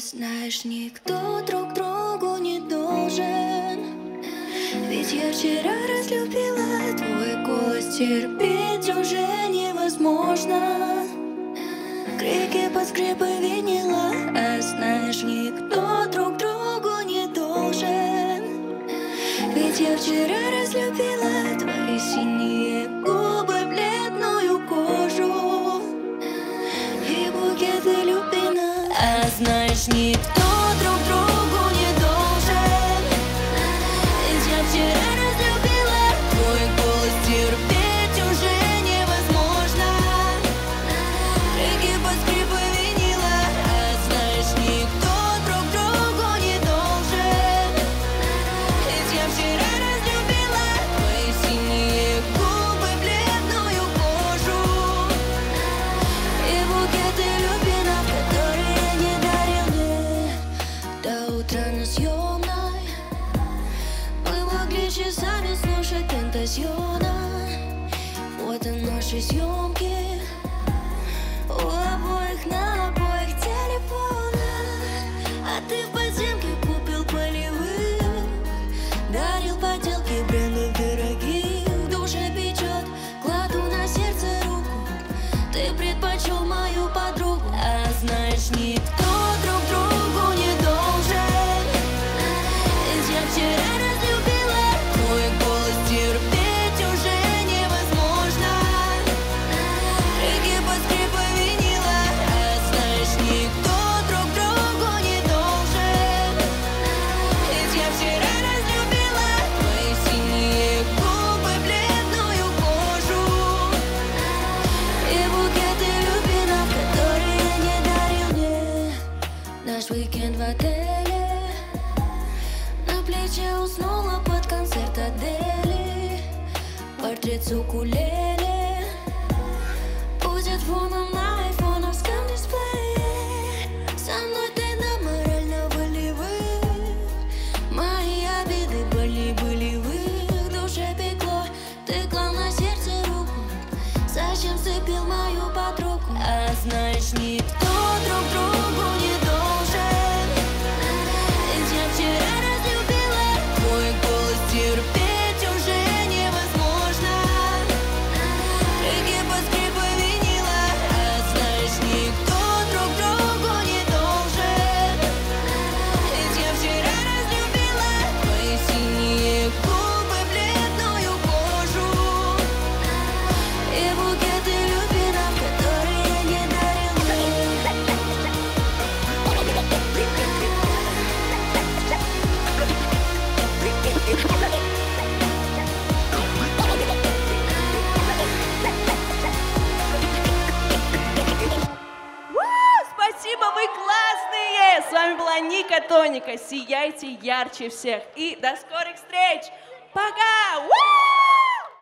знаешь, никто друг другу не должен. Ведь я вчера разлюбила твой голос, терпеть уже невозможно. Крики, подскрипы винила, а знаешь, никто друг другу не должен. Ведь я вчера разлюбила твои синие губы, бледную кожу и букеты люпина. А знаешь, никто друг другу не должен. Ведь я вчера разлюбила твой голос, терпеть уже невозможно. Реки под скрипы винила, а знаешь, никто друг другу не должен. Ведь я вчера разлюбила твои синие губы, бледную кожу и букеты люпина, которые не дарил мне. До утра на съемной мы могли часами слушать Тентасьона. Вот и наши съемки, у обоих на обоих телефона. А ты в подземке купил полевых, дарил поделки брендов дорогих. Душа печет, кладу на сердце руку, ты предпочел мою подругу. А знаешь, никто друг другу не должен. Ведь я вчера разлюбила твой голос, терпеть уже невозможно. Реки под скрипы винила, а знаешь, никто друг другу не должен. Ведь я вчера разлюбила твои синие губы, бледную кожу и букеты люпина, которые не дарил мне. Наш уикенд в отеле, на плече уснула под концерт Адели. Портрет с укулеле будет фоном на айфоновском дисплее. Со мной ты на морально-волевых, мои обиды были болевых. Душе пекло, ты клал на сердце руку, зачем сцепил мою подругу? А знаешь, никто друг другу не должен. Ведь я вчера разлюбила твой голос, терпеть уже невозможно. Реки под скрипы винила, а знаешь, никто друг другу не должен. Ведь я вчера разлюбила твои синие губы, бледную кожу и букеты люпина, которые не дарил мне. Спасибо, вы классные! С вами была Ника Тоника. Сияйте ярче всех. И до скорых встреч! Пока!